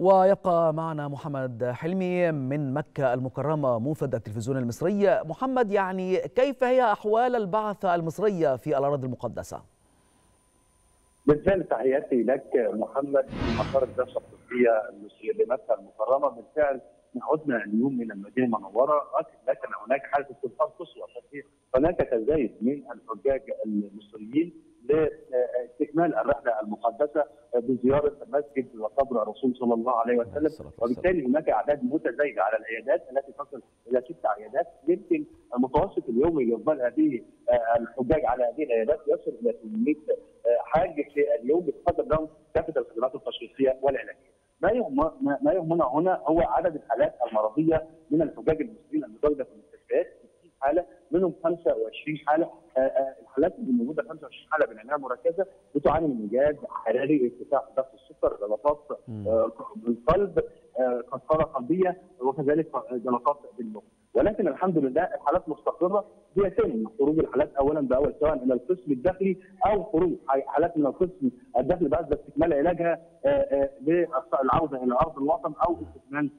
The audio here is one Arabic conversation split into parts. ويبقى معنا محمد حلمي من مكة المكرمة، موفد التلفزيون المصري. محمد، يعني كيف هي أحوال البعثة المصرية في الأراضي المقدسة؟ بالفعل تحياتي لك محمد في مقر الدراسة الطبية المصرية بمكة المكرمة. بالفعل عدنا اليوم من المدينة المنورة، لكن هناك حالة استنفار قصوى. هناك تزايد من الحجاج المصريين لاستكمال الرحلة المقدسة بزيارة المسجد وقبر الرسول صلى الله عليه وسلم، وبالتالي هناك أعداد متزايدة على العيادات التي تصل إلى 6 عيادات. يمكن المتوسط اليومي لإقبال هذه الحجاج على هذه العيادات يصل إلى 800 حاج في اليوم، بتقدم لهم كافة الخدمات التشخيصية والعلاجية. ما يهمنا هنا هو عدد الحالات المرضيه من الحجاج المصريين المتواجده في المستشفيات، 60 حاله، منهم 25 حاله. الحالات اللي موجوده 25 حاله بنعناها مركزه بتعاني من انجاز حراري، ارتفاع في ضغط السكر، جلطات بالقلب، كسره قلبيه، وكذلك جلطات بالمخ. ولكن الحمد لله الحالات مستقره بيتم خروج الحالات اولا باول، سواء الى القسم الداخلي او خروج حالات من القسم الداخلي بعد استكمال علاجها للعوده الى ارض الوطن او استكمال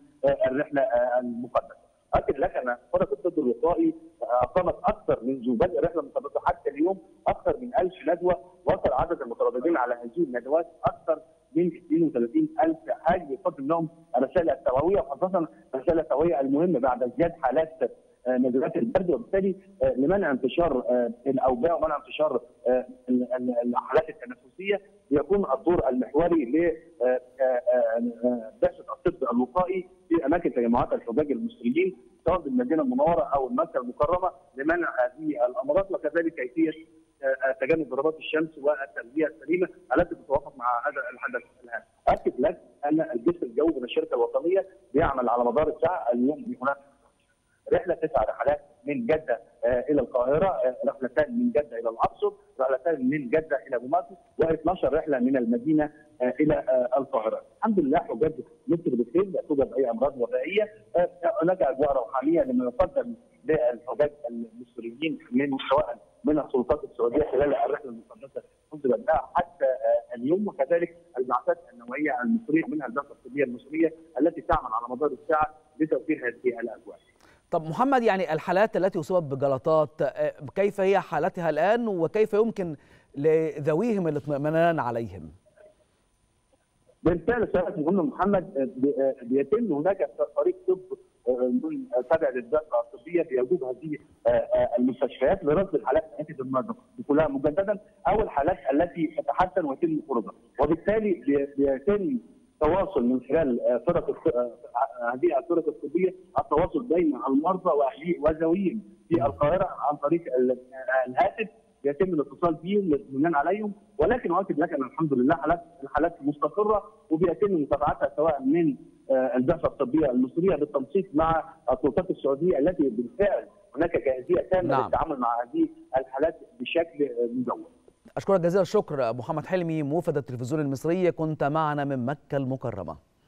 الرحله المقدسه. اكد لك ان فرق الطب الوقائي اصابت اكثر منذ بدء الرحله المقدسه حتى اليوم اكثر من 1000 ندوه، وصل عدد المترددين على هذه الندوات اكثر من 32000 حاج، بفضل لهم الرسائل التوعويه، وخاصه الرسائل التوعويه المهمه بعد ازدياد حالات ندوات البرد، وبالتالي لمنع انتشار الاوبئه ومنع انتشار الحالات التنفسيه. يكون الدور المحوري لبعثه الطب الوقائي في اماكن تجمعات الحجاج المصريين سواء بالمدينه المنوره او مكه المكرمه لمنع هذه الامراض، وكذلك كيفيه تجنب ضربات الشمس والتغذيه السليمه التي تتوافق مع هذا الحدث الهام. اكد لك ان الجسم الجوي من الشركه الوطنيه بيعمل على مدار الساعه. اليوم هناك رحله 9 رحلات من جده الى القاهره، رحلتان من جده الى الاقصر، رحلتان من جده الى ابو ماسك، و12 رحله من المدينه الى القاهره. الحمد لله حجاج مصر بخير، لا توجد اي امراض وبائيه، هناك اجواء روحانيه لما يقدم للحجاج المصريين من سواء من السلطات السعوديه خلال الرحله المقدسه منذ بدأها حتى اليوم، وكذلك البعثات النوعيه المصريه منها البعثه الطبيه المصريه التي تعمل على مدار الساعه لتوفير هذه الاجواء. طب محمد، يعني الحالات التي أصيبت بجلطات كيف هي حالتها الآن، وكيف يمكن لذويهم الاطمئنان عليهم؟ بالفعل سيادة القمة محمد، بيتم هناك فريق طب تابع للبعثة الطبية بيجوب هذه المستشفيات لرصد الحالات التي تدخلها مجددا أو الحالات التي تتحسن ويتم خروجها، وبالتالي بيتم تواصل من خلال فرق هذه الفرق الطبيه، التواصل بين المرضى وذويهم في القاهره عن طريق الهاتف، يتم الاتصال بهم للاطمئنان عليهم. ولكن اؤكد لك ان الحمد لله الحالات مستقره، وبيتم متابعتها سواء من البعثه الطبيه المصريه بالتنسيق مع السلطات السعوديه التي بالفعل هناك جاهزيه تامه للتعامل مع هذه الحالات بشكل مدون. أشكرك جزيل الشكر محمد حلمي، موفد التلفزيون المصري، كنت معنا من مكة المكرمة.